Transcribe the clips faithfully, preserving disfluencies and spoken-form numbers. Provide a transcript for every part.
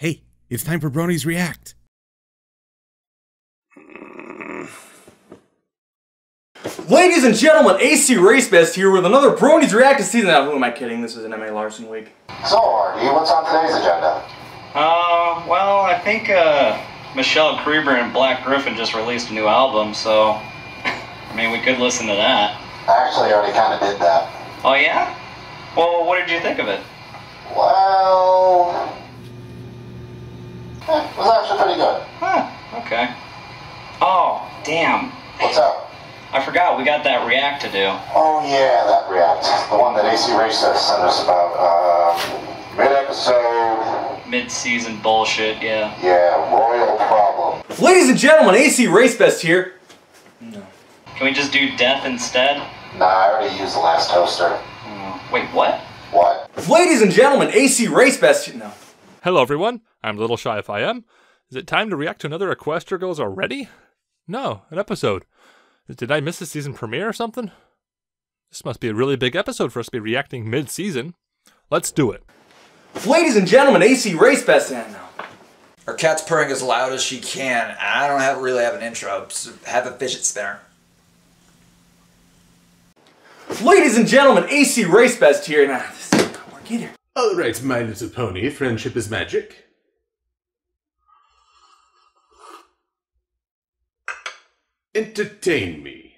Hey, it's time for Bronies React! Ladies and gentlemen, ACRacebest here with another Bronies React to season. Now, who am I kidding? This is an M A. Larson week. So, Artie, what's on today's agenda? Uh, well, I think, uh, Michelle Creber and Black Gryph0n just released a new album, so... I mean, we could listen to that. I actually already kind of did that. Oh, yeah? Well, what did you think of it? Well... Eh, it was actually pretty good. Huh, okay. Oh, damn. What's up? I forgot, we got that React to do. Oh yeah, that React. The one that ACRacebest sent us about, uh, mid-episode... mid-season bullshit, yeah. Yeah, Royal Problem. Ladies and gentlemen, ACRacebest here. No. Can we just do death instead? Nah, I already used the last toaster. Mm. Wait, what? What? Ladies and gentlemen, ACRacebest... No. Hello everyone, I'm a little shy if I am. Is it time to react to another Equestria Girls already? No, an episode. Did I miss the season premiere or something? This must be a really big episode for us to be reacting mid-season. Let's do it. Ladies and gentlemen, ACRacebest in. Our cat's purring as loud as she can. I don't have, really have an intro, so have a fidget spinner. Ladies and gentlemen, ACRacebest here. Now, this is not working either. All right, My Little Pony, Friendship is Magic. Entertain me.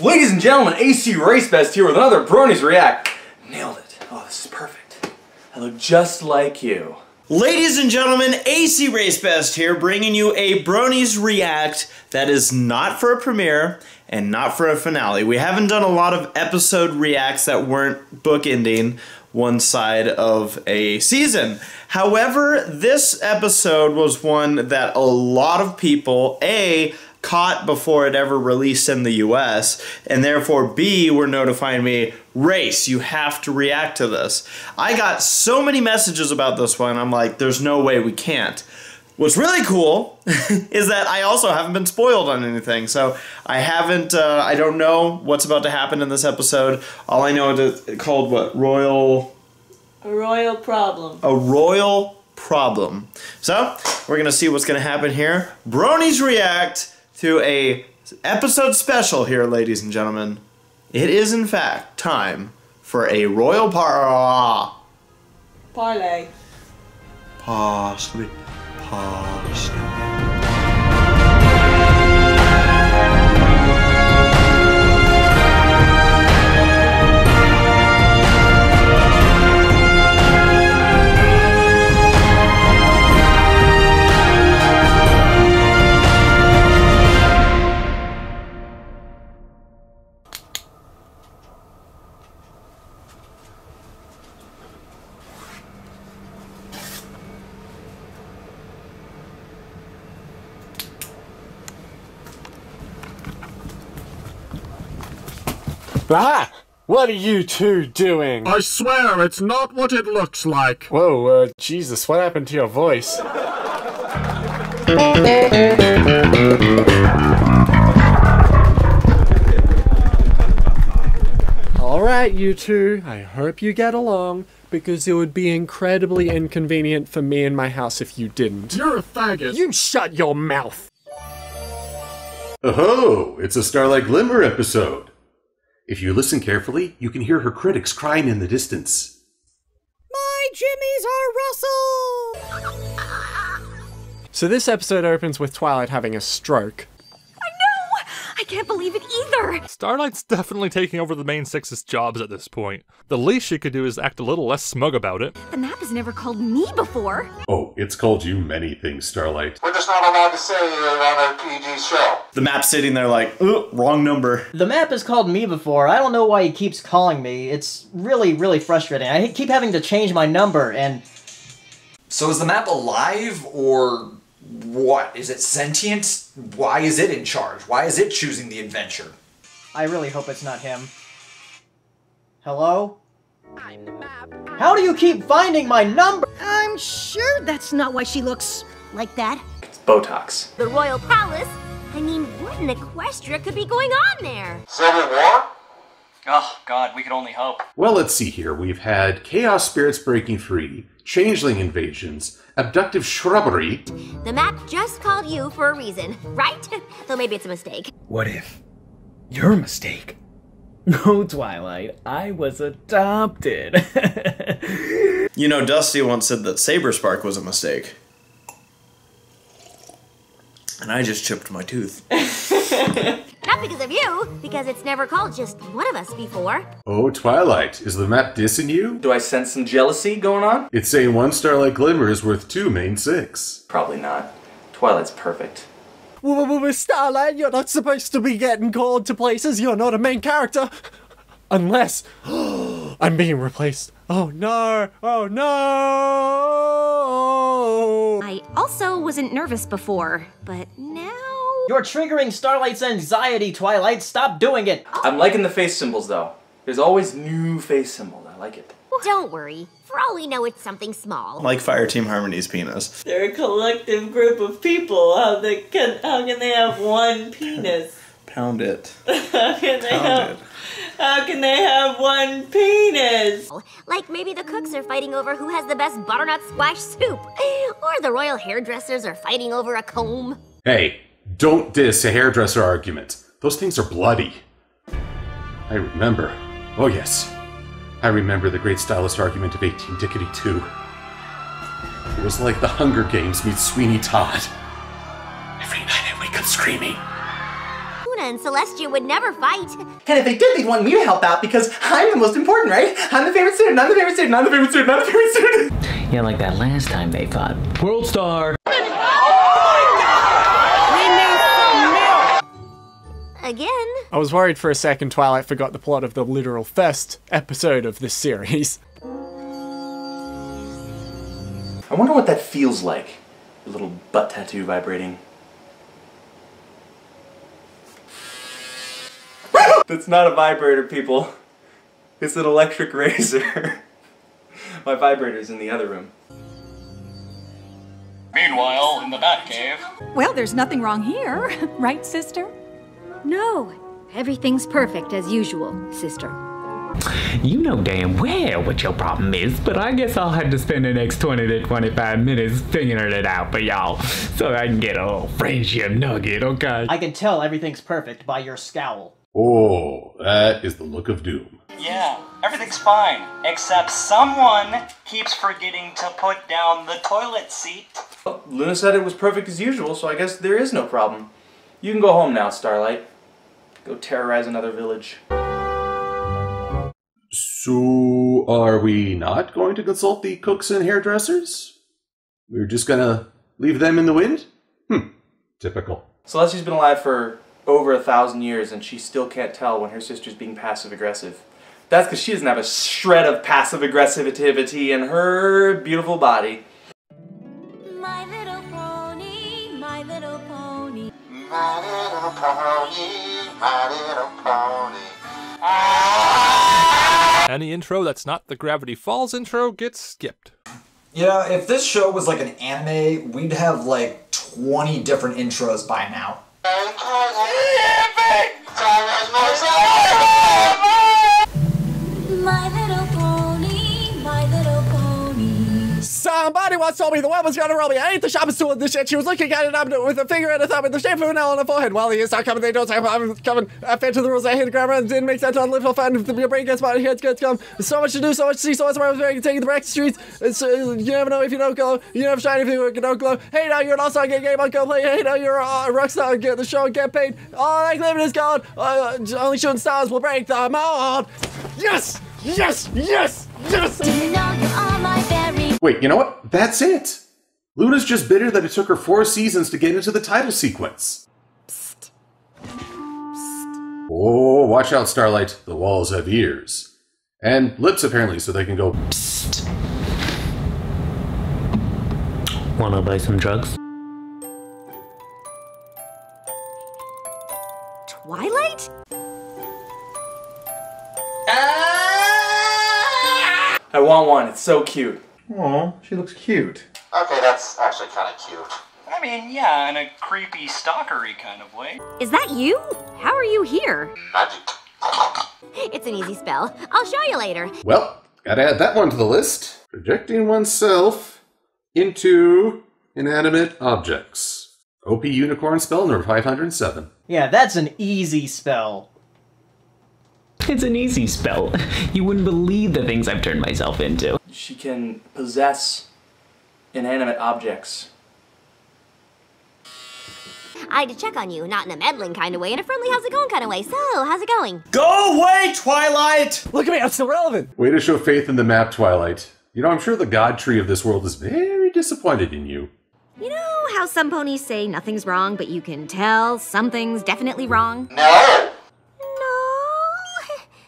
Ladies and gentlemen, ACRacebest here with another Bronies React. Nailed it. Oh, this is perfect. I look just like you. Ladies and gentlemen, ACRacebest here, bringing you a Bronies React that is not for a premiere and not for a finale. We haven't done a lot of episode reacts that weren't bookending one side of a season. However, this episode was one that a lot of people, A, caught before it ever released in the U S, and therefore B, were notifying me, Race, you have to react to this. I got so many messages about this one, I'm like, there's no way we can't. What's really cool is that I also haven't been spoiled on anything, so I haven't, uh, I don't know what's about to happen in this episode. All I know is it's called, what, Royal... A Royal Problem. A Royal Problem. So, we're gonna see what's gonna happen here. Bronies React to a episode special here, ladies and gentlemen. It is, in fact, time for a Royal par... Parlay. Parsley. Parsley. Aha! What are you two doing? I swear, it's not what it looks like. Whoa, uh, Jesus, what happened to your voice? Alright, you two, I hope you get along, because it would be incredibly inconvenient for me and my house if you didn't. You're a faggot! You shut your mouth! Oh-ho! It's a Starlight Glimmer episode! If you listen carefully, you can hear her critics crying in the distance. My jimmies are rustled! So this episode opens with Twilight having a stroke. I know! I can't believe it either! Starlight's definitely taking over the main sexist jobs at this point. The least she could do is act a little less smug about it. The map has never called me before. Oh, it's called you many things, Starlight. We're just not allowed to say it on a P G show. The map's sitting there like, ooh, wrong number. The map has called me before. I don't know why he keeps calling me. It's really, really frustrating. I keep having to change my number and... So is the map alive or what? Is it sentient? Why is it in charge? Why is it choosing the adventure? I really hope it's not him. Hello? I'm the map. How do you keep finding my number? I'm sure that's not why she looks like that. Botox. The Royal Palace? I mean, what in Equestria could be going on there? Civil War? Oh, God, we could only hope. Well, let's see here. We've had chaos spirits breaking free, changeling invasions, abductive shrubbery. The map just called you for a reason, right? Though maybe it's a mistake. What if you're a mistake? No, Twilight, I was adopted. You know, Dusty once said that Saberspark was a mistake. And I just chipped my tooth. Not because of you, because it's never called just one of us before. Oh, Twilight, is the map dissing you? Do I sense some jealousy going on? It's saying one Starlight Glimmer is worth two main six. Probably not. Twilight's perfect. Starlight, you're not supposed to be getting called to places. You're not a main character. Unless I'm being replaced. Oh no, oh no! I also wasn't nervous before, but now... You're triggering Starlight's anxiety, Twilight. Stop doing it. I'm liking the face symbols, though. There's always new face symbols. I like it. Don't worry. For all we know, it's something small. Like Fireteam Harmony's penis. They're a collective group of people. How they can how can they have one penis? Pound it. How can they have? How can they have one penis? Like maybe the cooks are fighting over who has the best butternut squash soup, or the royal hairdressers are fighting over a comb. Hey, don't diss a hairdresser argument. Those things are bloody. I remember. Oh yes. I remember the great stylist argument of eighteen Dickety two. It was like the Hunger Games meets Sweeney Todd. Every night I wake up screaming. Luna and Celestia would never fight. And if they did, they'd want me to help out because I'm the most important, right? I'm the favorite student, I'm the favorite student, I'm the favorite student, I'm the favorite student! Yeah, like that last time they fought. World Star! Oh my God! We made some milk! Again? I was worried for a second Twilight forgot the plot of the literal first episode of this series. I wonder what that feels like. Your little butt tattoo vibrating. That's not a vibrator, people. It's an electric razor. My vibrator's in the other room. Meanwhile, in the Batcave... Well, there's nothing wrong here, right, sister? No. Everything's perfect as usual, sister. You know damn well what your problem is, but I guess I'll have to spend the next twenty to twenty-five minutes figuring it out for y'all, so I can get a little friendship nugget, okay? I can tell everything's perfect by your scowl. Oh, that is the look of doom. Yeah, everything's fine, except someone keeps forgetting to put down the toilet seat. Well, Luna said it was perfect as usual, so I guess there is no problem. You can go home now, Starlight. Go terrorize another village. So, are we not going to consult the cooks and hairdressers? We're just gonna leave them in the wind? Hmm, typical. Celestia's been alive for over a thousand years and she still can't tell when her sister's being passive-aggressive. That's because she doesn't have a shred of passive-aggressivity in her beautiful body. My little pony, my little pony, my little pony. My little pony. Ah! Any intro that's not the Gravity Falls intro gets skipped. Yeah, if this show was like an anime, we'd have like twenty different intros by now. My little pony, my little pony. Somebody once told me the one was gonna roll me. I ate the shopping stool and this shit. She was looking at it with a finger and a thumb with the shape of an L on her forehead. Well, he is not coming. They don't say I'm coming. I fed to the rules. I hate grammar and didn't make sense on little fun. Your brain gets my head's gonna come. There's so much to do, so much to see, so much more. Taking the back streets. It's, uh, you never know if you don't glow. You never shine if you don't glow. Hey, now you're an all-star. Get game on, go play. Hey, now you're a rock star. Get the show and get paid. All I live is gone. Uh, only shooting stars will break the mold. Yes, yes, yes, yes. Do you know you are my very... Wait, you know what? That's it! Luna's just bitter that it took her four seasons to get into the title sequence. Psst. Psst. Oh, watch out, Starlight. The walls have ears. And lips, apparently, so they can go... Psst. Wanna buy some drugs? Twilight? Ah! I want one. It's so cute. Aw, she looks cute. Okay, that's actually kind of cute. I mean, yeah, in a creepy, stalkery kind of way. Is that you? How are you here? Magic. It's an easy spell. I'll show you later. Well, gotta add that one to the list. Projecting oneself into inanimate objects. O P Unicorn spell number five hundred seven. Yeah, that's an easy spell. It's an easy spell. You wouldn't believe the things I've turned myself into. She can possess inanimate objects. I had to check on you, not in a meddling kind of way, in a friendly how's it going kind of way. So, how's it going? Go away, Twilight! Look at me, I'm still relevant! Way to show faith in the map, Twilight. You know, I'm sure the god tree of this world is very disappointed in you. You know how some ponies say nothing's wrong, but you can tell something's definitely wrong? No! No!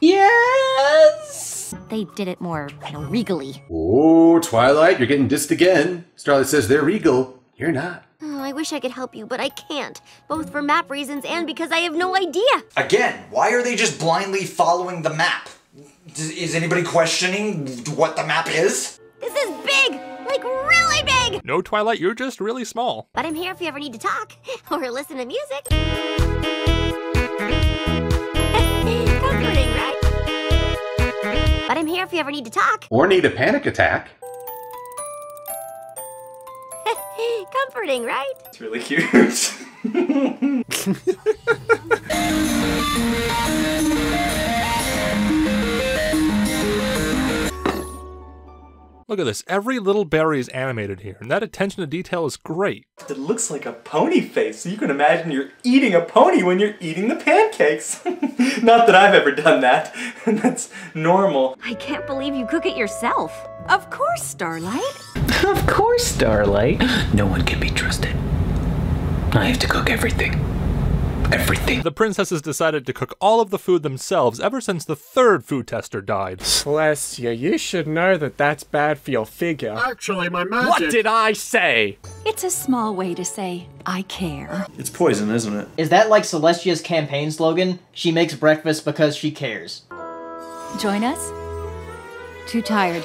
Yes! They did it more, you know, regally. Oh, Twilight, you're getting dissed again. Starlight says they're regal. You're not. Oh, I wish I could help you, but I can't. Both for map reasons and because I have no idea. Again, why are they just blindly following the map? D- is anybody questioning what the map is? This is big! Like, really big! No, Twilight, you're just really small. But I'm here if you ever need to talk or listen to music. Comforting, right? But I'm here if you ever need to talk. Or need a panic attack. Comforting, right? It's really cute. Look at this. Every little berry is animated here, and that attention to detail is great. It looks like a pony face, so you can imagine you're eating a pony when you're eating the pancakes. Not that I've ever done that. That's normal. I can't believe you cook it yourself. Of course, Starlight. Of course, Starlight. No one can be trusted. I have to cook everything. Everything. The princesses decided to cook all of the food themselves ever since the third food tester died. Celestia, you should know that that's bad for your figure. Actually, my magic- What did I say? It's a small way to say, I care. It's poison, isn't it? Is that like Celestia's campaign slogan? She makes breakfast because she cares. Join us? Too tired.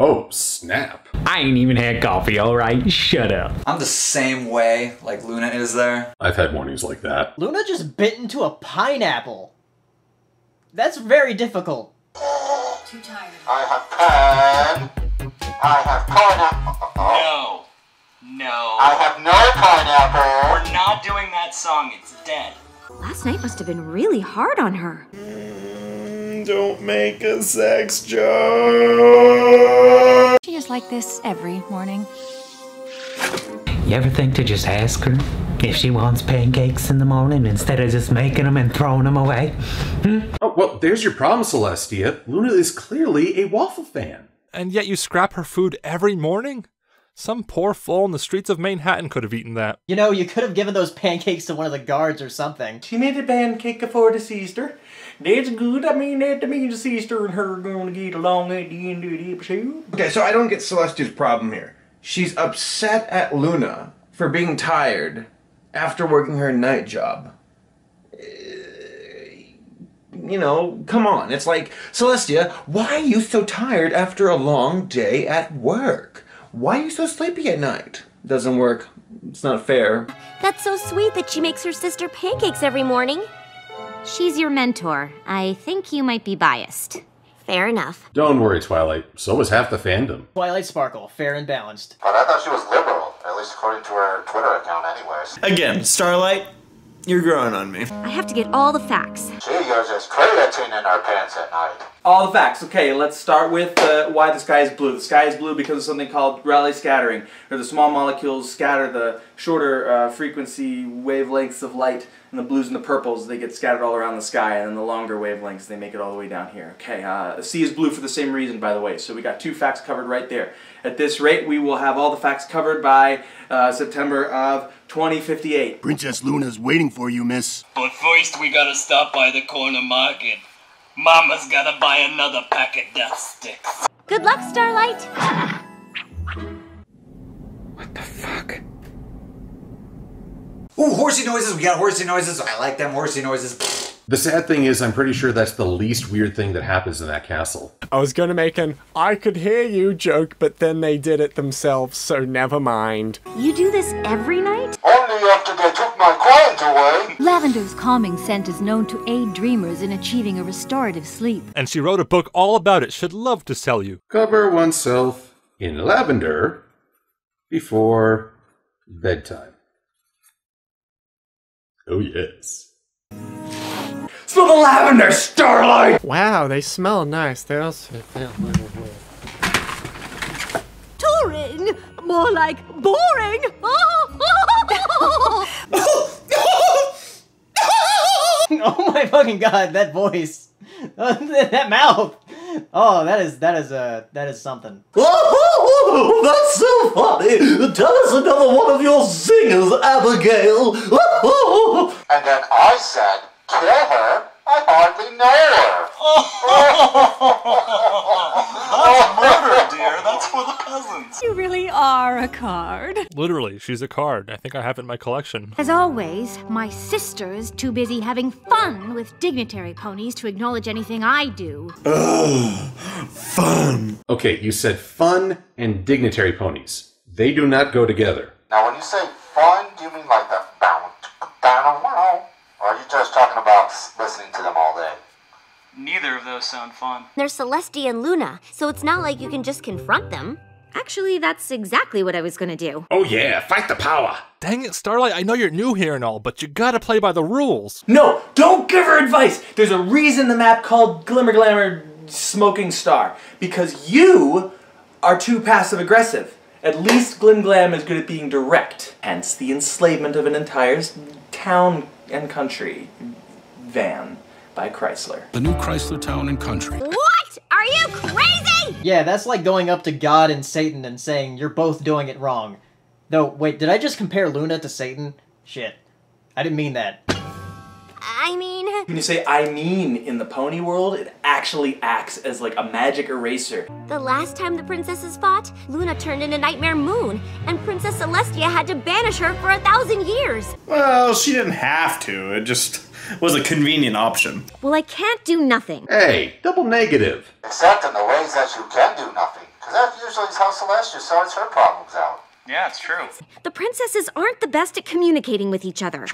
Oh, snap. I ain't even had coffee, all right? Shut up. I'm the same way, like Luna is there. I've had mornings like that. Luna just bit into a pineapple. That's very difficult. Too tired. I have pen. I have pineapple. No. No. I have no pineapple. We're not doing that song. It's dead. Last night must have been really hard on her. Don't make a sex joke. She is like this every morning. You ever think to just ask her if she wants pancakes in the morning instead of just making them and throwing them away? Hmm? Oh, well, there's your problem, Celestia. Luna is clearly a waffle fan. And yet you scrap her food every morning? Some poor fool in the streets of Manhattan could have eaten that. You know, you could have given those pancakes to one of the guards or something. She made a pancake for the sister. That's good. I mean, that to me, the sister and her are going to get along at the end of the episode. Okay, so I don't get Celestia's problem here. She's upset at Luna for being tired after working her night job. You know, come on. It's like, Celestia, why are you so tired after a long day at work? Why are you so sleepy at night? Doesn't work. It's not fair. That's so sweet that she makes her sister pancakes every morning. She's your mentor. I think you might be biased. Fair enough. Don't worry, Twilight. So was half the fandom. Twilight Sparkle, fair and balanced. But I thought she was liberal, at least according to her Twitter account anyways. Again, Starlight, you're growing on me. I have to get all the facts. She goes as creatine in our pants at night. All the facts. Okay, let's start with uh, why the sky is blue. The sky is blue because of something called Rayleigh scattering, where the small molecules scatter the shorter uh, frequency wavelengths of light, and the blues and the purples, they get scattered all around the sky, and then the longer wavelengths, they make it all the way down here. Okay, uh, the sea is blue for the same reason, by the way, so we got two facts covered right there. At this rate, we will have all the facts covered by uh, September of twenty fifty-eight. Princess Luna's waiting for you, miss. But first, we gotta stop by the corner market. Mama's gotta buy another pack of death sticks. Good luck, Starlight. What the fuck? Ooh, horsey noises. We got horsey noises. I like them horsey noises. The sad thing is, I'm pretty sure that's the least weird thing that happens in that castle. I was going to make an I could hear you joke, but then they did it themselves, so never mind. You do this every night? Only after they took my client away. Lavender's calming scent is known to aid dreamers in achieving a restorative sleep. And she wrote a book all about it. Should love to sell you. Cover oneself in lavender before bedtime. Oh, yes. So the lavender, Starlight! Wow, they smell nice. They also feel touring! More like boring! Oh my fucking god, that voice. That mouth. Oh, that is that is a uh, that is something. Oh, that's so funny. Tell us another one of your singers, Abigail. And then I said, "Kill her? I hardly know her." That's murder, dear. That's for the cousins. You really are a card. Literally, she's a card. I think I have it in my collection. As always, my sister's too busy having fun with dignitary ponies to acknowledge anything I do. Ugh, fun. Okay, you said fun and dignitary ponies. They do not go together. Now, when you say fun, do you mean like the bound down a wow? Or are you just talking about listening to them all day? Neither of those sound fun. They're Celestia and Luna, so it's not like you can just confront them. Actually, that's exactly what I was gonna do. Oh yeah, fight the power! Dang it, Starlight, I know you're new here and all, but you gotta play by the rules. No, don't give her advice! There's a reason the map called Glimmer Glamour Smoking Star. Because you are too passive-aggressive. At least Glim Glam is good at being direct. Hence the enslavement of an entire town and country van. By Chrysler. The new Chrysler town and country. What? Are you crazy? Yeah, that's like going up to God and Satan and saying you're both doing it wrong. No, wait, did I just compare Luna to Satan? Shit. I didn't mean that. I mean... When you say I mean in the pony world, it actually acts as like a magic eraser. The last time the princesses fought, Luna turned into Nightmare Moon, and Princess Celestia had to banish her for a thousand years. Well, she didn't have to, it just... was a convenient option. Well, I can't do nothing. Hey, double negative. Except in the ways that you can do nothing, because that usually is how Celestia sorts her problems out. Yeah, it's true. The princesses aren't the best at communicating with each other.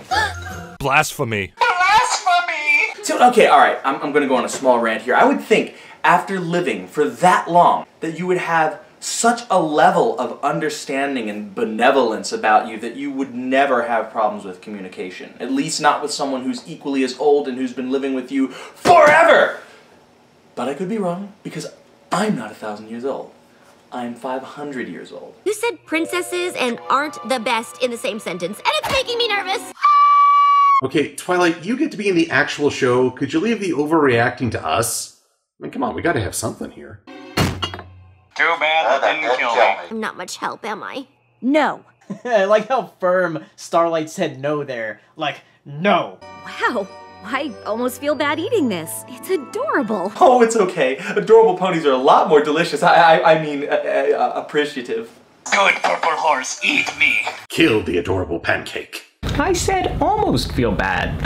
Blasphemy. Blasphemy! So, okay, all right, I'm, I'm gonna go on a small rant here. I would think, after living for that long, that you would have such a level of understanding and benevolence about you that you would never have problems with communication. At least not with someone who's equally as old and who's been living with you forever! But I could be wrong, because I'm not a thousand years old. I'm five hundred years old. You said princesses and aren't the best in the same sentence, and it's making me nervous! Okay, Twilight, you get to be in the actual show. Could you leave the overreacting to us? I mean, come on, we gotta have something here. Too bad that didn't kill me. I'm not much help, am I? No. I like how firm Starlight said no there. Like, no. Wow. I almost feel bad eating this. It's adorable. Oh, it's okay. Adorable ponies are a lot more delicious. I, I, I mean, uh, uh, appreciative. Good purple horse, eat me. Kill the adorable pancake. I said almost feel bad.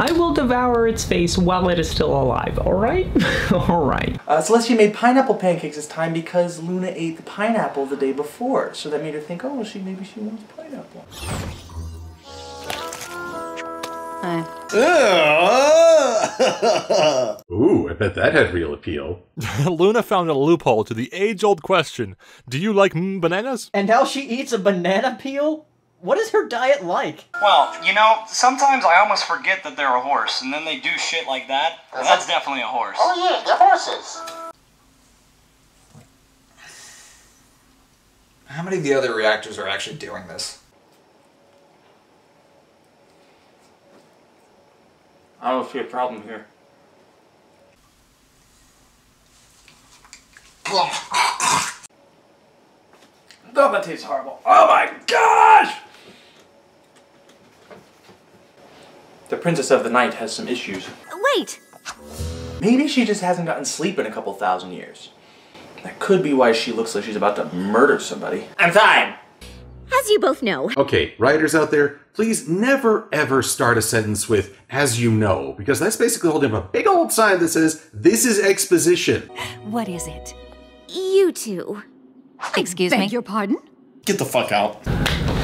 I will devour its face while it is still alive, alright? Alright. Uh, Celestia made pineapple pancakes this time because Luna ate the pineapple the day before, so that made her think, oh, she maybe she wants pineapple. Hi. Ooh, I bet that had real appeal. Luna found a loophole to the age-old question, do you like mm, bananas? And now she eats a banana peel? What is her diet like? Well, you know, sometimes I almost forget that they're a horse, and then they do shit like that, and that's definitely a horse. Oh yeah, they're horses! How many of the other reactors are actually doing this? I don't see a problem here. Oh, that tastes horrible. Oh my gosh! The Princess of the Night has some issues. Wait! Maybe she just hasn't gotten sleep in a couple thousand years. That could be why she looks like she's about to murder somebody. I'm fine! as you both know. Okay, writers out there, please never ever start a sentence with, as you know, because that's basically holding up a big old sign that says, this is exposition. What is it? You two. Excuse I beg me? Your pardon? Get the fuck out.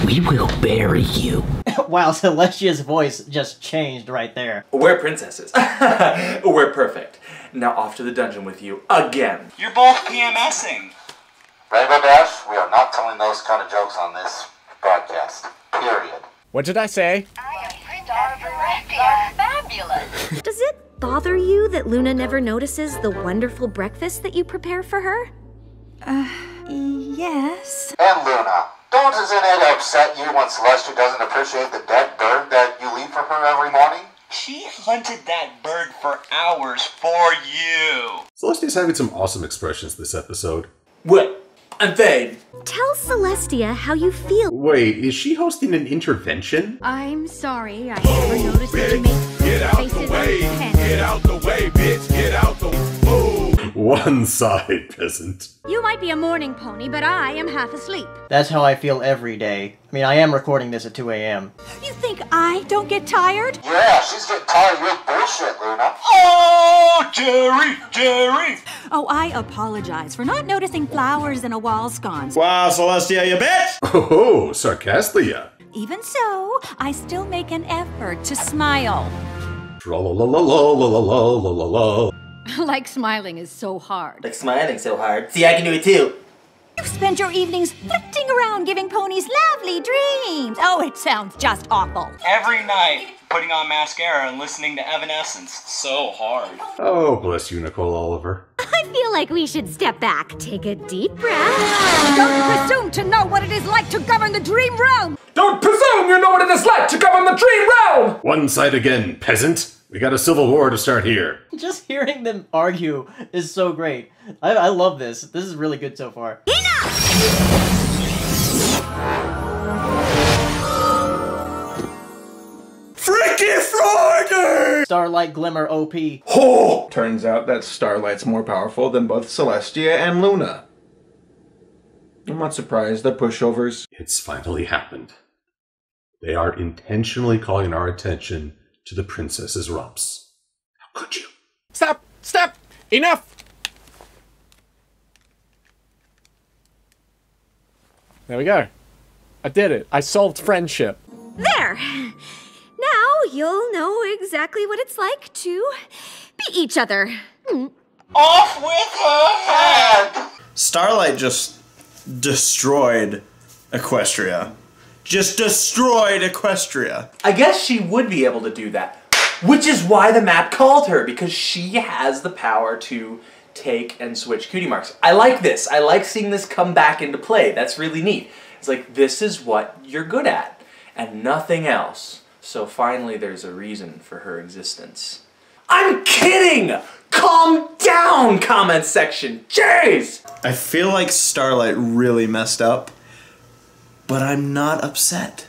We will bury you. Wow, Celestia's voice just changed right there. We're princesses. We're perfect. Now off to the dungeon with you again. You're both PMSing. Rainbow Dash, we are not telling those kind of jokes on this broadcast. Period. What did I say? I am fabulous. Does it bother you that Luna never notices the wonderful breakfast that you prepare for her? Uh, yes. And Luna, don't isn't it upset you when Celestia doesn't appreciate the dead bird that you leave for her every morning? She hunted that bird for hours for you. Celestia's having some awesome expressions this episode. What? I'm fed. Tell Celestia how you feel. Wait, is she hosting an intervention? I'm sorry, I never oh, noticed bitch. That you make Get out the way! Get out the way, bitch! Get out the way! One side, peasant. You might be a morning pony, but I am half asleep. That's how I feel every day. I mean, I am recording this at two A M You think I don't get tired? Yeah, she's getting tired of your bullshit, Luna. Oh, Jerry, Jerry! Oh, I apologize for not noticing flowers in a wall sconce. Wow, Celestia, you bitch! Oh, Sarcastia. Even so, I still make an effort to smile. Tra-la-la-la-la-la-la-la-la-la. Like smiling is so hard. Like smiling so hard. See, I can do it too. You've spent your evenings flitting around giving ponies lovely dreams. Oh, it sounds just awful. Every night, putting on mascara and listening to Evanescence. So hard. Oh, bless you, Nicole Oliver. I feel like we should step back. Take a deep breath. Don't presume to know what it is like to govern the dream realm. Don't presume you know what it is like to govern the dream realm. One side again, peasant. We got a civil war to start here. Just hearing them argue is so great. I, I love this. This is really good so far. Enough! Freaky Friday! Starlight Glimmer O P. Oh! Turns out that Starlight's more powerful than both Celestia and Luna. I'm not surprised they're pushovers. It's finally happened. They are intentionally calling our attention to the princess's romps. How could you? Stop! Stop! Enough! There we go. I did it. I solved friendship. There! Now you'll know exactly what it's like to be each other. Mm. Off with her head! Starlight just destroyed Equestria. Just destroyed Equestria. I guess she would be able to do that, which is why the map called her, because she has the power to take and switch cutie marks. I like this. I like seeing this come back into play. That's really neat. It's like, this is what you're good at, and nothing else. So finally, there's a reason for her existence. I'm kidding! Calm down, comment section. Jeez! I feel like Starlight really messed up. But I'm not upset.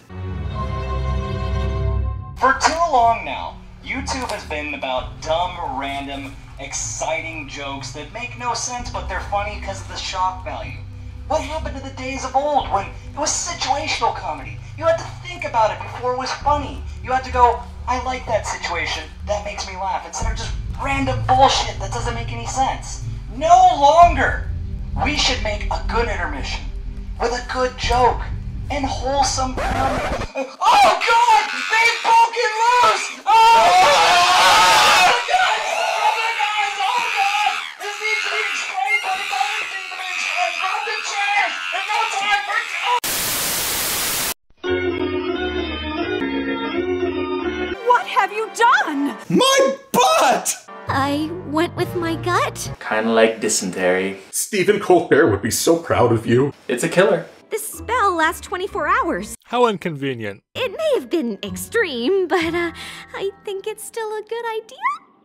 For too long now, YouTube has been about dumb, random, exciting jokes that make no sense, but they're funny because of the shock value. What happened to the days of old when it was situational comedy? You had to think about it before it was funny. You had to go, I like that situation, that makes me laugh, instead of just random bullshit that doesn't make any sense. No longer! We should make a good intermission with a good joke. And wholesome. Oh God! They broken loose! Oh, oh God! Oh my God! Oh God! This needs to be explained, but it doesn't need to be explained. Drop the chair! There's no time for oh. What have you done? My butt! I went with my gut. Kinda like dysentery. Stephen Colbert would be so proud of you. It's a killer. This spell lasts twenty-four hours. How inconvenient. It may have been extreme, but uh, I think it's still a good idea.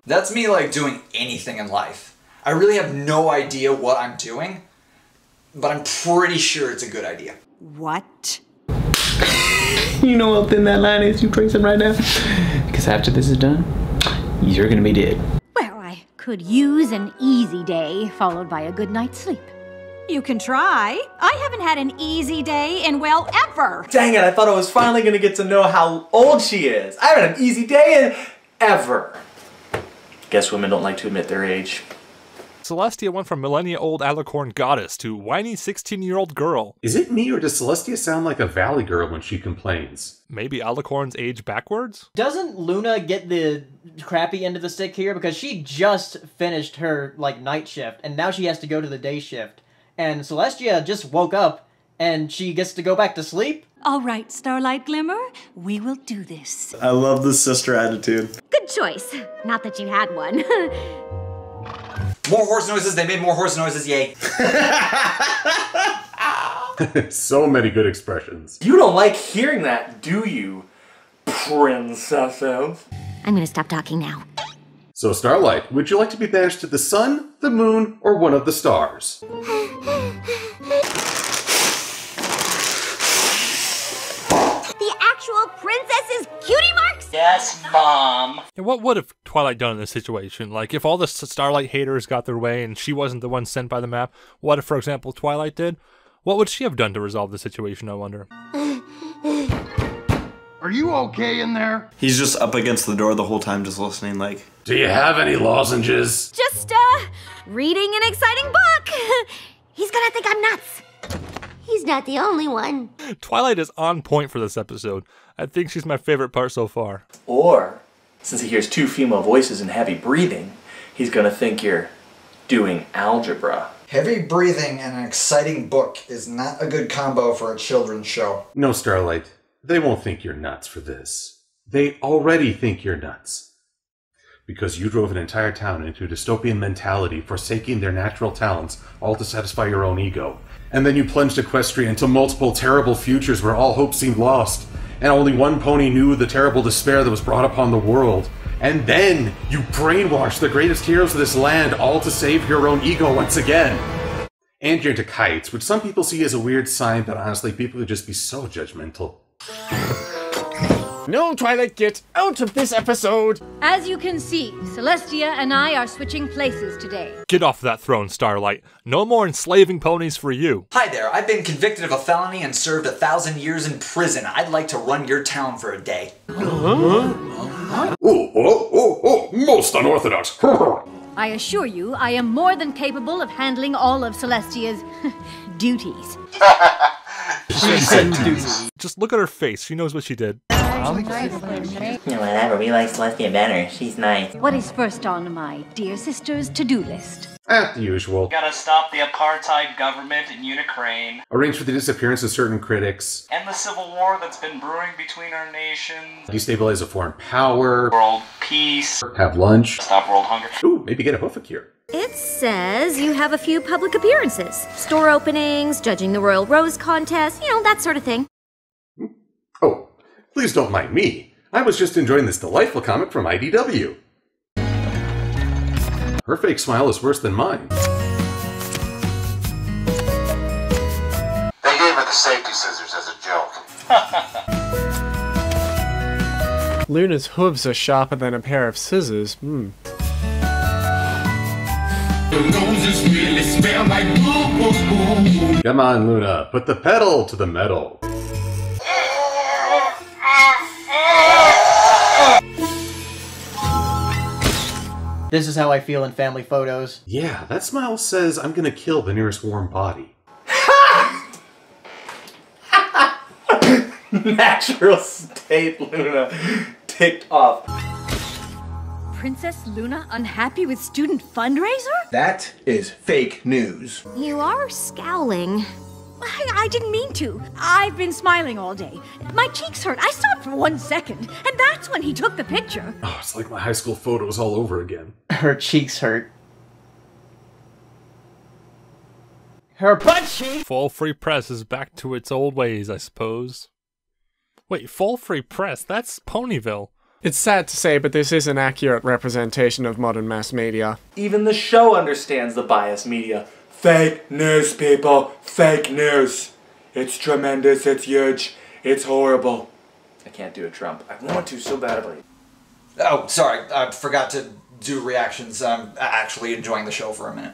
That's me like doing anything in life. I really have no idea what I'm doing, but I'm pretty sure it's a good idea. What? You know how thin that line is you're tracing right now? Because after this is done, you're gonna be dead. Well, I could use an easy day followed by a good night's sleep. You can try. I haven't had an easy day in, well, ever. Dang it, I thought I was finally gonna get to know how old she is. I haven't had an easy day in ever. Guess women don't like to admit their age. Celestia went from millennia-old alicorn goddess to whiny sixteen-year-old girl. Is it me, or does Celestia sound like a valley girl when she complains? Maybe alicorns age backwards? Doesn't Luna get the crappy end of the stick here? Because she just finished her, like, night shift, and now she has to go to the day shift. And Celestia just woke up, and she gets to go back to sleep? All right, Starlight Glimmer, we will do this. I love the sister attitude. Good choice. Not that you had one. More horse noises, they made more horse noises, yay. So many good expressions. You don't like hearing that, do you, princesses? I'm gonna stop talking now. So Starlight, would you like to be banished to the sun, the moon, or one of the stars? The actual princess's cutie marks? Yes, Mom. And what would have Twilight done in this situation? Like, if all the Starlight haters got their way and she wasn't the one sent by the map, what if, for example, Twilight did? What would she have done to resolve the situation, I wonder? Are you okay in there? He's just up against the door the whole time, just listening, like, do you have any lozenges? Just, uh, reading an exciting book. He's gonna think I'm nuts. He's not the only one. Twilight is on point for this episode. I think she's my favorite part so far. Or, since he hears two female voices and heavy breathing, he's gonna think you're doing algebra. Heavy breathing and an exciting book is not a good combo for a children's show. No, Starlight. They won't think you're nuts for this. They already think you're nuts. Because you drove an entire town into dystopian mentality, forsaking their natural talents, all to satisfy your own ego. And then you plunged Equestria into multiple terrible futures where all hope seemed lost, and only one pony knew the terrible despair that was brought upon the world. And then you brainwashed the greatest heroes of this land, all to save your own ego once again. And you're into kites, which some people see as a weird sign, but honestly, people would just be so judgmental. No, Twilight, get out of this episode! As you can see, Celestia and I are switching places today. Get off that throne, Starlight. No more enslaving ponies for you. Hi there, I've been convicted of a felony and served a thousand years in prison. I'd like to run your town for a day. Uh-huh. Oh, oh, oh, oh, most unorthodox. I assure you, I am more than capable of handling all of Celestia's duties. Just look at her face. She knows what she did. No, whatever. We like Celestia better. She's nice. What is first on my dear sister's to-do list? As the usual. Gotta stop the apartheid government in Ukraine. Arrange for the disappearance of certain critics. End the civil war that's been brewing between our nations. Destabilize a foreign power. World peace. Have lunch. Stop world hunger. Ooh, maybe get a hoof a cure. It says you have a few public appearances. Store openings, judging the Royal Rose contest, you know, that sort of thing. Oh, please don't mind me. I was just enjoying this delightful comic from I D W. Her fake smile is worse than mine. They gave her the safety scissors as a joke. Luna's hooves are sharper than a pair of scissors. Hmm. Come on, Luna, put the pedal to the metal. This is how I feel in family photos. Yeah, that smile says I'm gonna kill the nearest warm body. Natural state, Luna. Ticked off. Princess Luna unhappy with student fundraiser? That is fake news. You are scowling. I, I didn't mean to. I've been smiling all day. My cheeks hurt. I stopped for one second, and that's when he took the picture. Oh, it's like my high school photos all over again. Her cheeks hurt. Her butt cheek! Fall Free Press is back to its old ways, I suppose. Wait, Fall Free Press? That's Ponyville. It's sad to say, but this is an accurate representation of modern mass media. Even the show understands the biased media. Fake news, people. Fake news. It's tremendous. It's huge. It's horrible. I can't do a Trump. I want to so badly. Oh, sorry. I forgot to do reactions. I'm actually enjoying the show for a minute.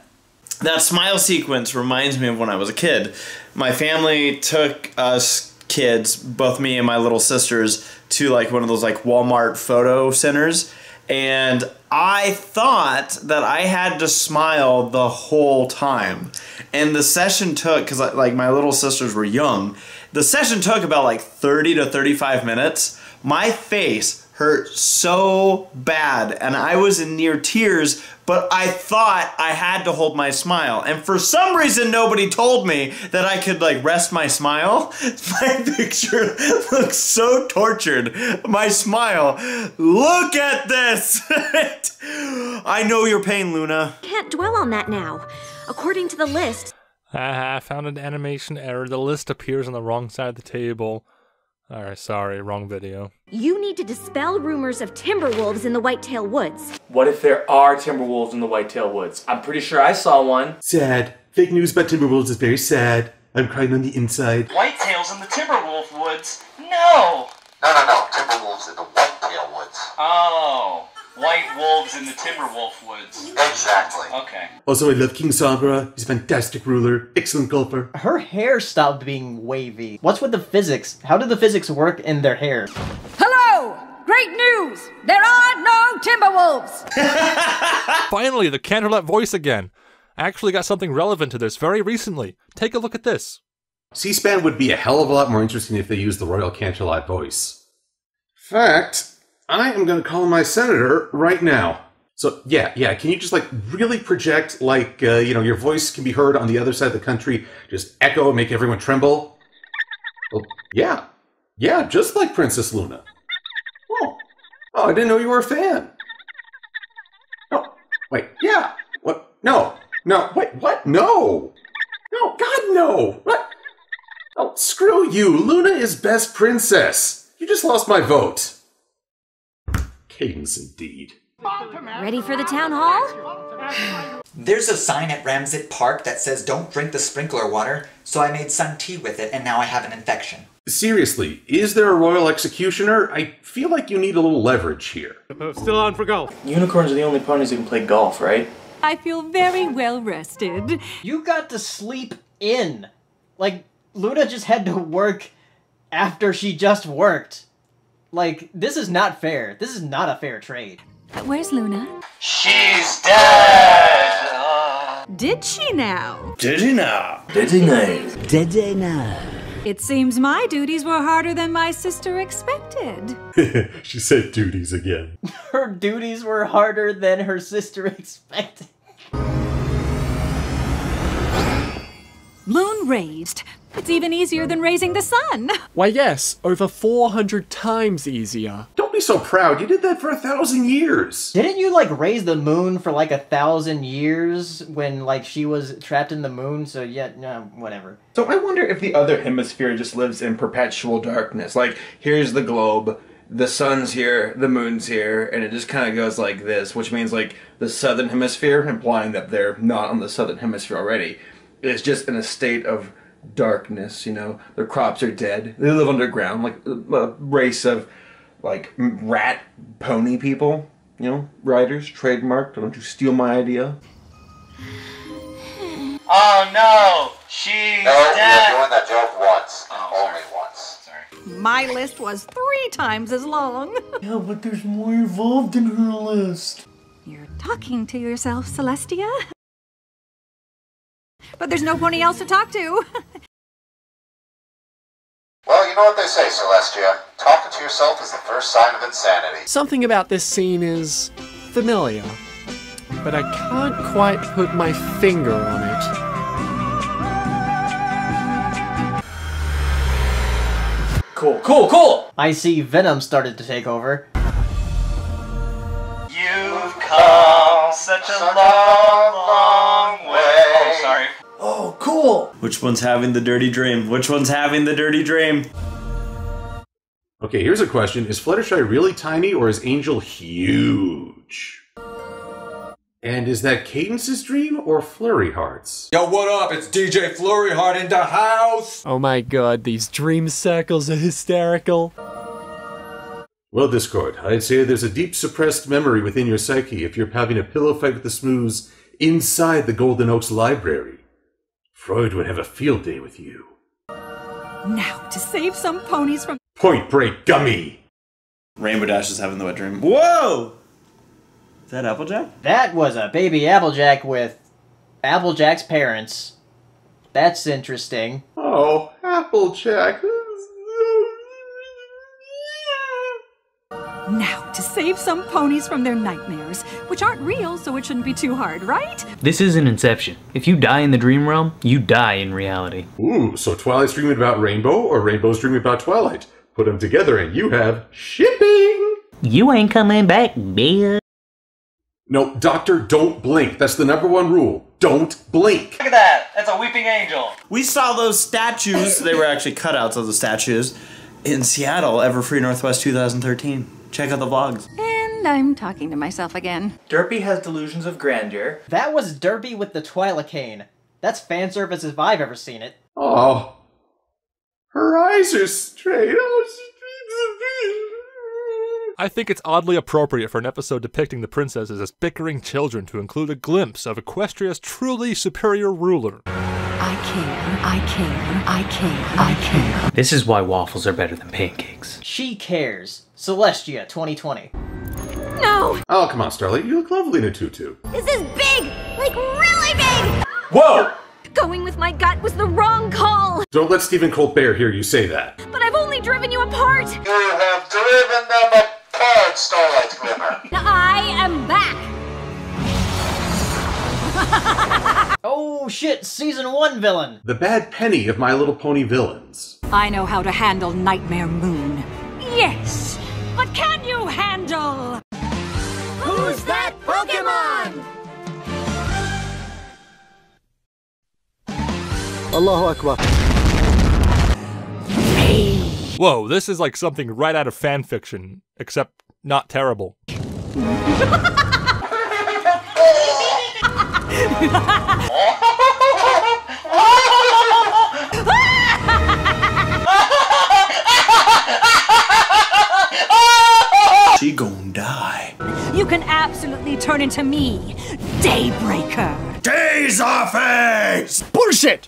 That smile sequence reminds me of when I was a kid. My family took us kids, both me and my little sisters, to like one of those like Walmart photo centers, and I thought that I had to smile the whole time. And the session took, because like my little sisters were young, the session took about like thirty to thirty-five minutes. My face hurt so bad and I was in near tears, but I thought I had to hold my smile. And for some reason, nobody told me that I could like rest my smile. My picture looks so tortured. My smile, look at this. I know your pain, Luna. Can't dwell on that now. According to the list. Haha, I found an animation error. The list appears on the wrong side of the table. Alright, sorry, wrong video. You need to dispel rumors of timber wolves in the Whitetail Woods. What if there are timber wolves in the Whitetail Woods? I'm pretty sure I saw one. Sad. Fake news about timber wolves is very sad. I'm crying on the inside. Whitetails in the timber wolf woods? No! No, no, no. Timber wolves in the Whitetail Woods. Oh. White wolves in the timber wolf woods. Exactly. Okay. Also, I love King Sombra. He's a fantastic ruler. Excellent golfer. Her hair stopped being wavy. What's with the physics? How did the physics work in their hair? Hello! Great news! There are no timber wolves! Finally, the Canterlot voice again. I actually got something relevant to this very recently. Take a look at this. C-SPAN would be a hell of a lot more interesting if they used the Royal Canterlot voice. Fact... I am going to call my senator right now. So, yeah, yeah, can you just, like, really project, like, uh, you know, your voice can be heard on the other side of the country, just echo and make everyone tremble? Well, yeah. Yeah, just like Princess Luna. Oh. Oh, I didn't know you were a fan. Oh, wait, yeah. What? No. No, wait, what? No. No, God, no. What? Oh, screw you. Luna is best princess. You just lost my vote. Cadence indeed. Ready for the town hall? There's a sign at Ramsett Park that says don't drink the sprinkler water, so I made sun tea with it and now I have an infection. Seriously, is there a royal executioner? I feel like you need a little leverage here. Still on for golf. Unicorns are the only ponies who can play golf, right? I feel very well rested. You got to sleep in. Like, Luna just had to work after she just worked. Like, this is not fair. This is not a fair trade. But where's Luna? She's dead! Uh... Did she now? Did he now? Did he now? Did he now? It seems my duties were harder than my sister expected. She said duties again. Her duties were harder than her sister expected. Moon raised. It's even easier than raising the sun. Why yes, over four hundred times easier. Don't be so proud, you did that for a thousand years. Didn't you like raise the moon for like a thousand years when like she was trapped in the moon, so yeah, no, whatever. So I wonder if the other hemisphere just lives in perpetual darkness. Like, here's the globe, the sun's here, the moon's here, and it just kind of goes like this, which means like the southern hemisphere, implying that they're not on the southern hemisphere already, is just in a state of darkness, you know, their crops are dead. They live underground, like a race of, like, rat pony people, you know, riders, trademarked. Don't you steal my idea. Oh no, she's no, dead. No, you're doing that joke once, oh, only sorry. once. Sorry. My list was three times as long. Yeah, but there's more involved in her list. You're talking to yourself, Celestia. But there's nobody else to talk to. Well, you know what they say, Celestia. Talking to yourself is the first sign of insanity. Something about this scene is familiar, but I can't quite put my finger on it. Cool, cool, cool! I see Venom started to take over. You've come such a long, long way. Oh, sorry. Oh, cool! Which one's having the dirty dream? Which one's having the dirty dream? Okay, here's a question. Is Fluttershy really tiny or is Angel huge? And is that Cadence's dream or Flurry Heart's? Yo, what up? It's D J Flurry Heart in the house! Oh my god, these dream circles are hysterical. Well, Discord, I'd say there's a deep suppressed memory within your psyche if you're having a pillow fight with the Smooze inside the Golden Oaks Library. Freud would have a field day with you. Now, to save some ponies from Point Break Gummy! Rainbow Dash is having the wet dream. Whoa! Is that Applejack? That was a baby Applejack with Applejack's parents. That's interesting. Oh, Applejack. Now, to save some ponies from their nightmares, which aren't real, so it shouldn't be too hard, right? This is an Inception. If you die in the dream realm, you die in reality. Ooh, so Twilight's dreaming about Rainbow, or Rainbow's dreaming about Twilight. Put them together and you have shipping! You ain't coming back, bitch. No, Doctor, don't blink. That's the number one rule. Don't blink. Look at that. That's a weeping angel. We saw those statues. They were actually cutouts of the statues in Seattle, Everfree Northwest two thousand thirteen. Check out the vlogs. And I'm talking to myself again. Derpy has delusions of grandeur. That was Derpy with the Twilicane. That's fan service if I've ever seen it. Oh. Her eyes are straight. Oh, she I think it's oddly appropriate for an episode depicting the princesses as bickering children to include a glimpse of Equestria's truly superior ruler. I care, I care, I care, I care. This is why waffles are better than pancakes. She cares. Celestia twenty twenty. No! Oh, come on, Starlight. You look lovely in a tutu. This is big! Like, really big! Whoa! Going with my gut was the wrong call! Don't let Stephen Colbert hear you say that. But I've only driven you apart! You have driven them apart! Starlight Glimmer. I am back. Oh shit, season one villain. The bad penny of My Little Pony villains. I know how to handle Nightmare Moon. Yes, but can you handle... Who's that Pokemon? Allahu Akbar. Whoa, this is like something right out of fanfiction, except not terrible. She gon' die. You can absolutely turn into me, Daybreaker. Days off face! Bullshit!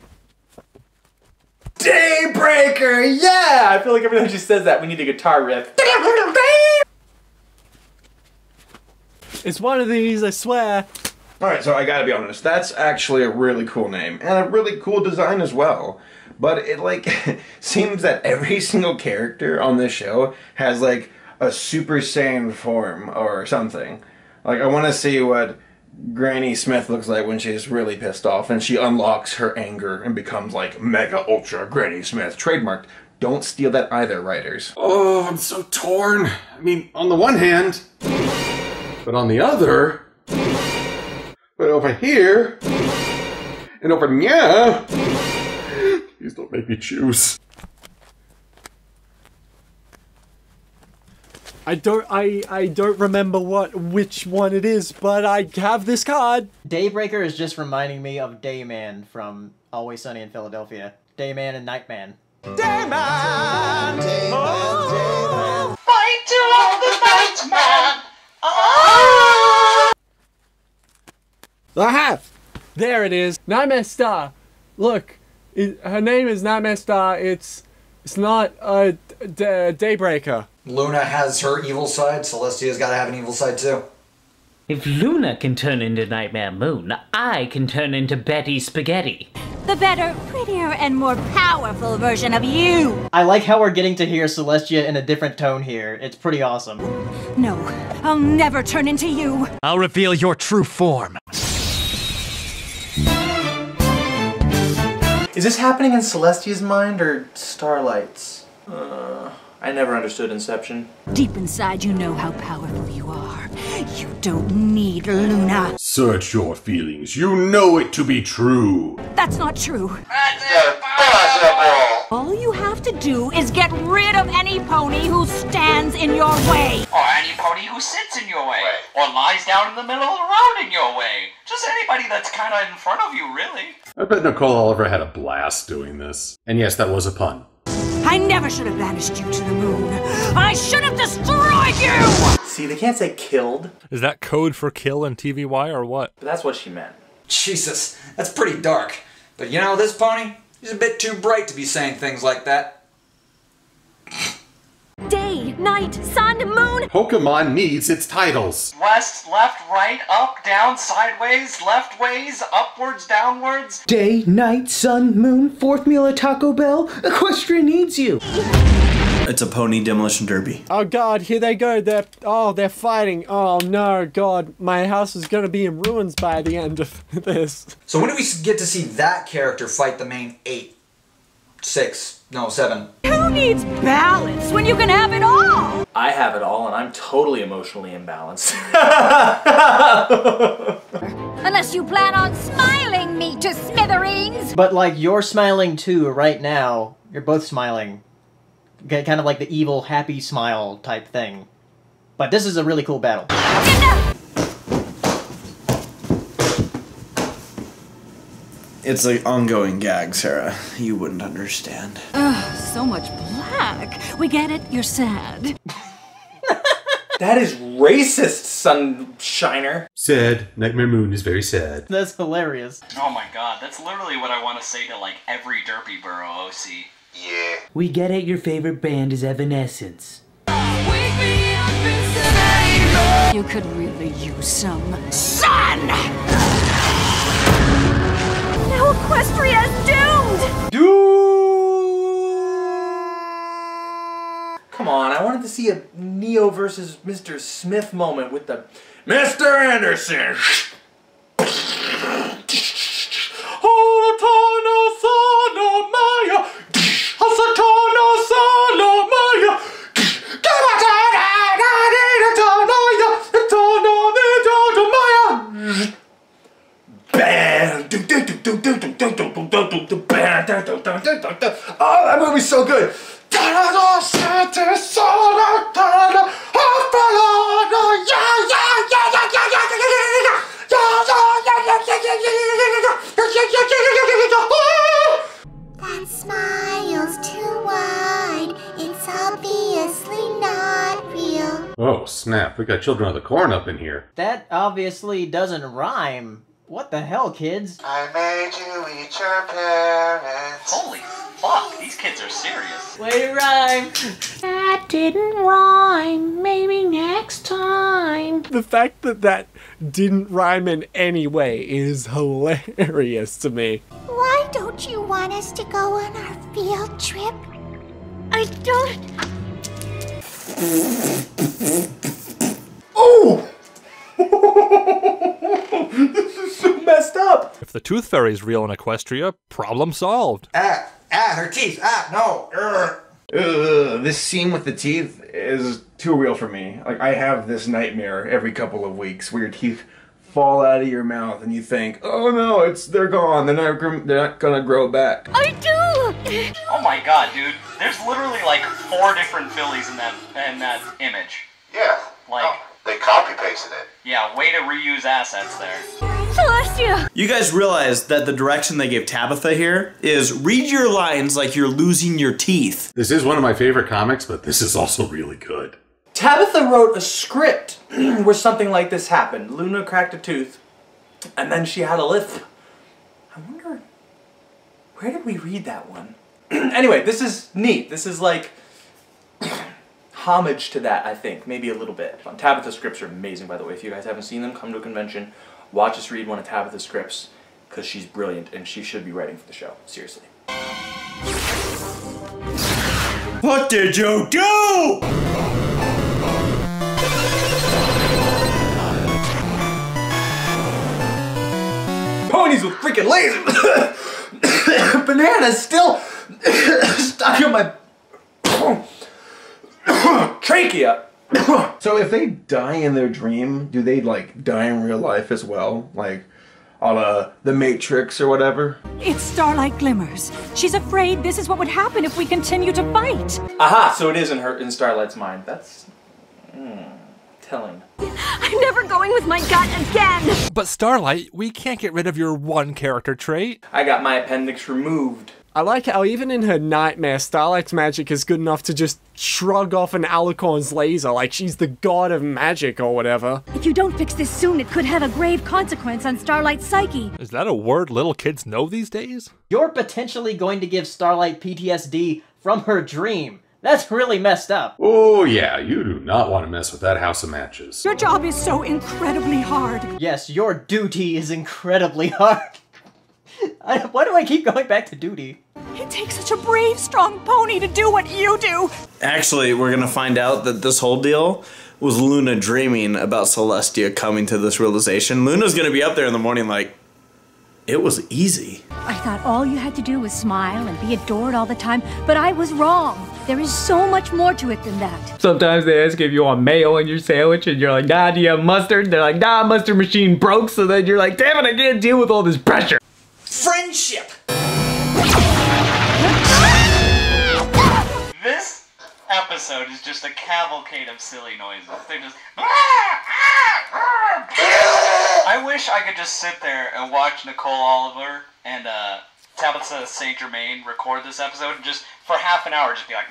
Daybreaker, yeah! I feel like everyone just says that. We need a guitar riff. It's one of these, I swear. Alright, so I gotta be honest. That's actually a really cool name. And a really cool design as well. But it, like, seems that every single character on this show has, like, a Super Saiyan form or something. Like, I want to see what Granny Smith looks like when she's really pissed off and she unlocks her anger and becomes like Mega Ultra Granny Smith. Trademarked. Don't steal that either, writers. Oh, I'm so torn. I mean, on the one hand, but on the other, but over here, and over here, please don't make me choose. I don't, I, I don't remember what, which one it is, but I have this card! Daybreaker is just reminding me of Dayman from Always Sunny in Philadelphia. Dayman and Nightman. Dayman! Dayman! Dayman, oh. Dayman. Fighter of the Nightman! Oh. I have! There it is. Nightmare Star. Look, it, her name is Nightmare Star. It's, it's not a uh, Daybreaker. Luna has her evil side, Celestia's gotta have an evil side too. If Luna can turn into Nightmare Moon, I can turn into Betty Spaghetti. The better, prettier, and more powerful version of you! I like how we're getting to hear Celestia in a different tone here. It's pretty awesome. No, I'll never turn into you! I'll reveal your true form. Is this happening in Celestia's mind, or Starlight's? Uh... I never understood Inception. Deep inside, you know how powerful you are. You don't need Luna. Search your feelings. You know it to be true. That's not true. That's impossible. All you have to do is get rid of any pony who stands in your way. Or any pony who sits in your way. Or lies down in the middle of the road in your way. Just anybody that's kind of in front of you, really. I bet Nicole Oliver had a blast doing this. And yes, that was a pun. I never should have banished you to the moon. I should have destroyed you! See, they can't say killed. Is that code for kill in T V Y or what? But that's what she meant. Jesus, that's pretty dark. But you know, this pony, he's a bit too bright to be saying things like that. Day, night, sun, moon. Pokemon needs its titles. West, left, right, up, down, sideways, left ways, upwards, downwards. Day, night, sun, moon, fourth meal at Taco Bell. Equestria needs you. It's a pony demolition derby. Oh god, here they go. They're oh, they're fighting. Oh no, god, my house is gonna be in ruins by the end of this. So when do we get to see that character fight the main eight, six, no, seven? Who needs balance when you can have it all? I have it all, and I'm totally emotionally imbalanced. Unless you plan on smiling me to smithereens. But like, you're smiling too right now. You're both smiling. Kind of like the evil, happy smile type thing. But this is a really cool battle. It's an ongoing gag, Sarah. You wouldn't understand. Ugh, so much black. We get it, you're sad. That is racist, sunshiner. Sad. Nightmare Moon is very sad. That's hilarious. Oh my god, that's literally what I want to say to like every Derpy Borough O C. Yeah. We get it, your favorite band is Evanescence. You could really use some sun! Now Equestria's doomed! Doomed! Come on, I wanted to see a Neo versus Mister Smith moment with the Mister Anderson! Oh, that movie's so good. That smile's too wide. It's obviously not real. Oh, snap. We got Children of the Corn up in here. That obviously doesn't rhyme. What the hell, kids? I made you eat your parents. Holy fuck, these kids are serious. Way to rhyme. That didn't rhyme. Maybe next time. The fact that that didn't rhyme in any way is hilarious to me. Why don't you want us to go on our field trip? I don't... Oh! This is so messed up! If the tooth fairy's real in Equestria, problem solved. Ah! Ah! Her teeth! Ah! No! Urgh. Ugh, this scene with the teeth is too real for me. Like, I have this nightmare every couple of weeks where your teeth fall out of your mouth and you think, oh no, it's they're gone, they're not, they're not gonna grow back. I do! Oh my god, dude. There's literally like four different Phillies in that, in that image. Yeah. Like... Oh. They copy-pasted it. Yeah, way to reuse assets there. Celestia! You guys realize that the direction they gave Tabitha here is read your lines like you're losing your teeth. This is one of my favorite comics, but this is also really good. Tabitha wrote a script where something like this happened. Luna cracked a tooth, and then she had a lip. I wonder, where did we read that one? Anyway, this is neat. This is like... homage to that, I think, maybe a little bit. Tabitha's scripts are amazing, by the way. If you guys haven't seen them, come to a convention, watch us read one of Tabitha's scripts, because she's brilliant and she should be writing for the show. Seriously. What did you do? Ponies with freaking lasers! Bananas still stuck in my... Trachea! So if they die in their dream, do they like die in real life as well? Like a la The Matrix or whatever? It's Starlight Glimmers. She's afraid this is what would happen if we continue to fight. Aha, so it is in her in Starlight's mind. That's mm, telling. I'm never going with my gut again! But Starlight, we can't get rid of your one character trait. I got my appendix removed. I like how even in her nightmare, Starlight's magic is good enough to just shrug off an alicorn's laser like she's the god of magic or whatever. If you don't fix this soon, it could have a grave consequence on Starlight's psyche. Is that a word little kids know these days? You're potentially going to give Starlight P T S D from her dream. That's really messed up. Oh yeah, you do not want to mess with that house of matches. Your job is so incredibly hard. Yes, your duty is incredibly hard. I, why do I keep going back to duty? It takes such a brave, strong pony to do what you do! Actually, we're gonna find out that this whole deal was Luna dreaming about Celestia coming to this realization. Luna's gonna be up there in the morning like, it was easy. I thought all you had to do was smile and be adored all the time, but I was wrong. There is so much more to it than that. Sometimes they ask if you want mayo in your sandwich and you're like, nah, do you have mustard? They're like, nah, mustard machine broke, so then you're like, damn it, I can't deal with all this pressure. Friendship! This episode is just a cavalcade of silly noises. They're just... I wish I could just sit there and watch Nicole Oliver and uh, Tabitha Saint Germain record this episode and just, for half an hour, just be like...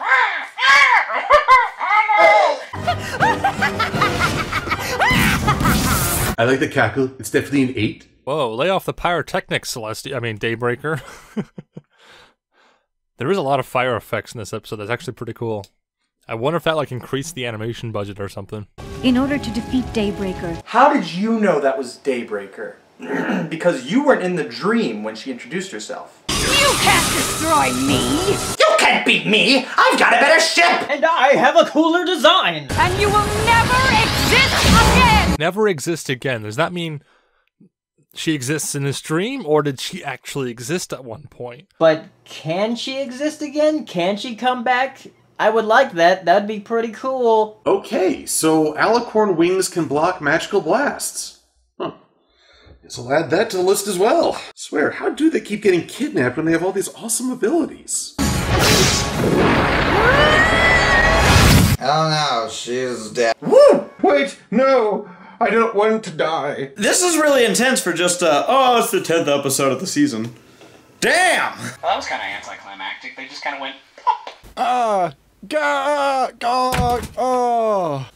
I like the cackle. It's definitely an eight. Whoa, lay off the pyrotechnics, Celestia. I mean, Daybreaker. There is a lot of fire effects in this episode. That's actually pretty cool. I wonder if that, like, increased the animation budget or something. In order to defeat Daybreaker... How did you know that was Daybreaker? Because you weren't in the dream when she introduced herself. You can't destroy me! You can't beat me! I've got a better ship! And I have a cooler design! And you will never exist again! Never exist again. Does that mean... she exists in this dream, or did she actually exist at one point? But can she exist again? Can she come back? I would like that. That'd be pretty cool. Okay, so alicorn wings can block magical blasts. Huh. Guess I'll add that to the list as well. I swear, how do they keep getting kidnapped when they have all these awesome abilities? Hell no, she's dead. Woo! Wait, no! I don't want to die. This is really intense for just, uh, oh, it's the tenth episode of the season. Damn! Well, that was kind of anticlimactic. They just kind of went, pop. Ah, gah, gah, oh.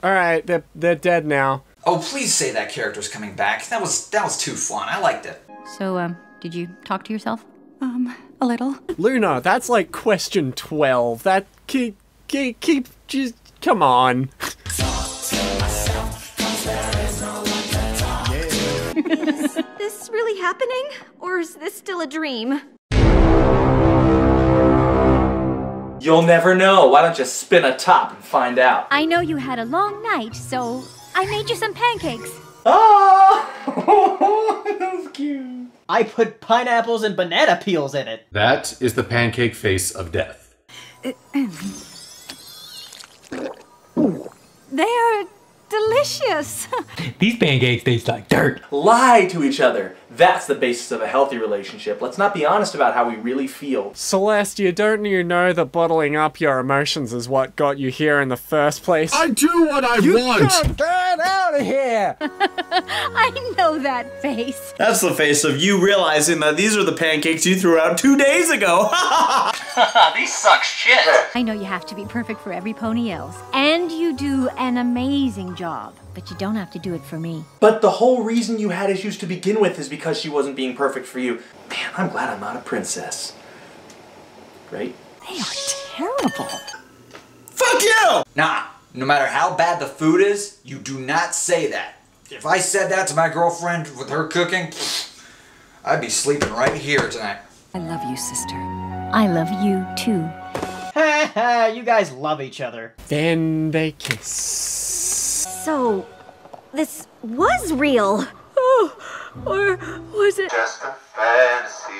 All right, they're, they're dead now. Oh, please say that character's coming back. That was, that was too fun. I liked it. So, um, did you talk to yourself? Um, a little. Luna, that's like question twelve. That, keep, keep, keep, just, come on. Is this really happening, or is this still a dream? You'll never know. Why don't you spin a top and find out? I know you had a long night, so I made you some pancakes. Oh, that's cute. I put pineapples and banana peels in it. That is the pancake face of death. They are... delicious! These pancakes taste like dirt. Lie to each other. That's the basis of a healthy relationship. Let's not be honest about how we really feel. Celestia, don't you know that bottling up your emotions is what got you here in the first place? I do what I you want! You can't get out of here! I know that face. That's the face of you realizing that these are the pancakes you threw out two days ago. These suck shit. I know you have to be perfect for every pony else. And you do an amazing job. But you don't have to do it for me. But the whole reason you had issues to begin with is because she wasn't being perfect for you. Man, I'm glad I'm not a princess. Right? They are terrible. Fuck you! Nah, no matter how bad the food is, you do not say that. If I said that to my girlfriend with her cooking, I'd be sleeping right here tonight. I love you, sister. I love you, too. Ha ha, you guys love each other. Then they kiss. So, this was real, oh, or was it just a fantasy?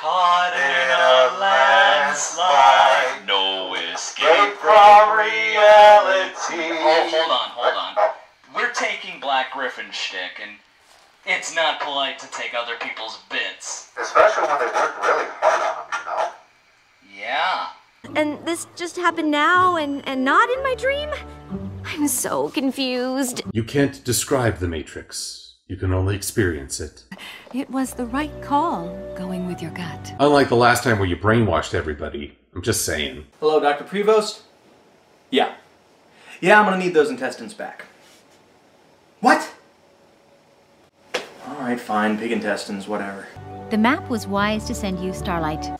Caught in, in a landslide, landslide, no escape from reality. Oh, hold on, hold on. We're taking Black Gryph0n shtick, and it's not polite to take other people's bits, especially when they work really hard on them, you know? Yeah. And this just happened now, and and not in my dream. I'm so confused. You can't describe The Matrix. You can only experience it. It was the right call, going with your gut. Unlike the last time where you brainwashed everybody. I'm just saying. Hello, Doctor Prevost? Yeah. Yeah, I'm gonna need those intestines back. What? Alright, fine. Pig intestines, whatever. The map was wise to send you, Starlight.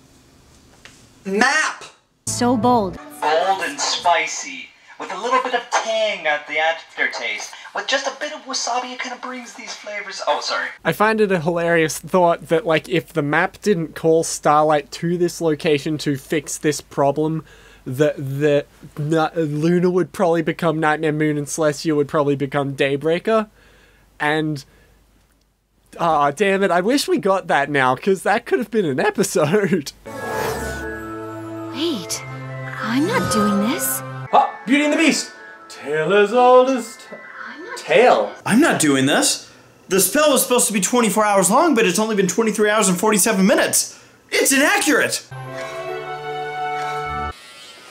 Map! So bold. Bold and spicy. With a little bit of tang at the aftertaste. With just a bit of wasabi, it kind of brings these flavors. Oh, sorry. I find it a hilarious thought that, like, if the map didn't call Starlight to this location to fix this problem, that the, the Luna would probably become Nightmare Moon and Celestia would probably become Daybreaker. And... ah, oh, damn it, I wish we got that now, because that could have been an episode. Wait, I'm not doing this. Ah, Beauty and the Beast! Tale as old as... Tail. I'm not doing this. The spell was supposed to be twenty-four hours long, but it's only been twenty-three hours and forty-seven minutes. It's inaccurate. Ah!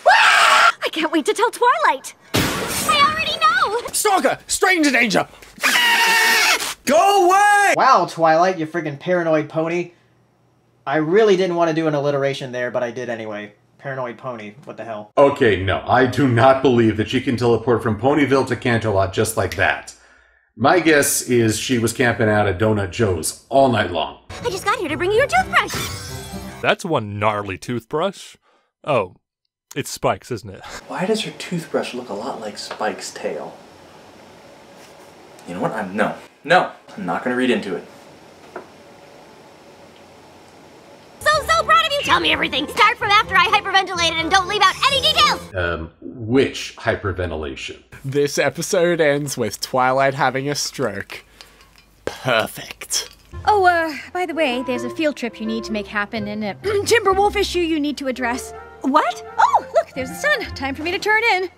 I can't wait to tell Twilight. I already know. Stalker, stranger danger. Ah! Go away. Wow, Twilight, you friggin' paranoid pony. I really didn't want to do an alliteration there, but I did anyway. Paranoid pony, what the hell? Okay, no, I do not believe that she can teleport from Ponyville to Canterlot just like that. My guess is she was camping out at Donut Joe's all night long. I just got here to bring you your toothbrush! That's one gnarly toothbrush. Oh, it's Spike's, isn't it? Why does her toothbrush look a lot like Spike's tail? You know what, I'm- no. No, I'm not gonna read into it. Tell me everything. Start from after I hyperventilated and don't leave out any details. Um, which hyperventilation? This episode ends with Twilight having a stroke. Perfect. Oh, uh, by the way, there's a field trip you need to make happen and a Timberwolf issue you need to address. What? Oh, look, there's the sun. Time for me to turn in.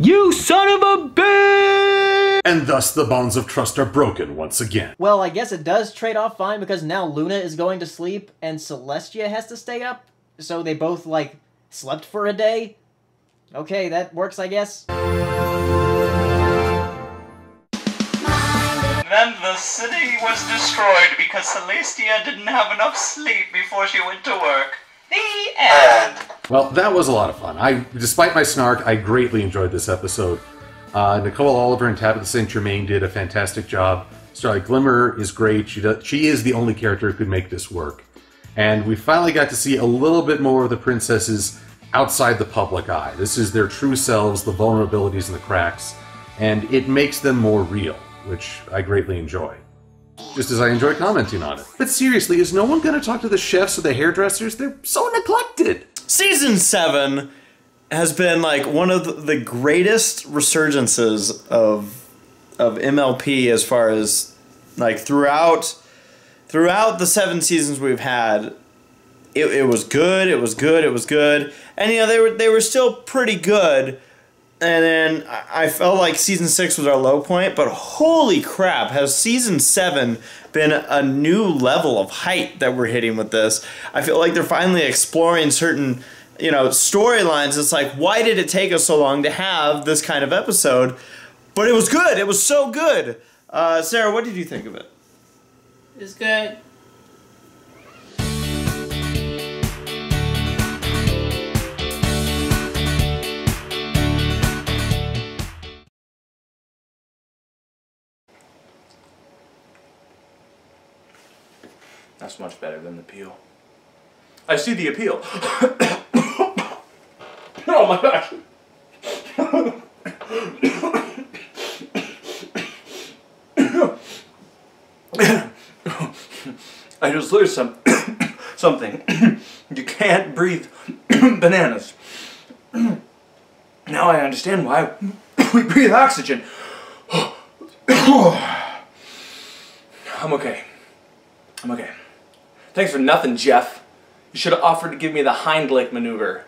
You son of a bitch! And thus the bonds of trust are broken once again. Well, I guess it does trade off fine because now Luna is going to sleep and Celestia has to stay up. So they both, like, slept for a day. Okay, that works, I guess. Then the city was destroyed because Celestia didn't have enough sleep before she went to work. The end. Well, that was a lot of fun. I, despite my snark, I greatly enjoyed this episode. Uh, Nicole Oliver and Tabitha Saint Germain did a fantastic job. Starlight Glimmer is great. She does, she is the only character who could make this work. And we finally got to see a little bit more of the princesses outside the public eye. This is their true selves, the vulnerabilities and the cracks, and it makes them more real, which I greatly enjoy. Just as I enjoy commenting on it. But seriously, is no one going to talk to the chefs or the hairdressers? They're so neglected! Season seven has been, like, one of the greatest resurgences of, of M L P as far as, like, throughout throughout the seven seasons we've had. It, it was good, it was good, it was good. And, you know, they were, they were still pretty good. And then I felt like season six was our low point, but holy crap, has season seven been a new level of height that we're hitting with this? I feel like they're finally exploring certain, you know, storylines. It's like, why did it take us so long to have this kind of episode? But it was good. It was so good. Uh, Sarah, what did you think of it? It was good. That's much better than the peel. I see the appeal. Oh my gosh. I just lose some something. You can't breathe bananas. Now I understand why we breathe oxygen. I'm okay. I'm okay. Thanks for nothing, Jeff. You should have offered to give me the hind leg maneuver.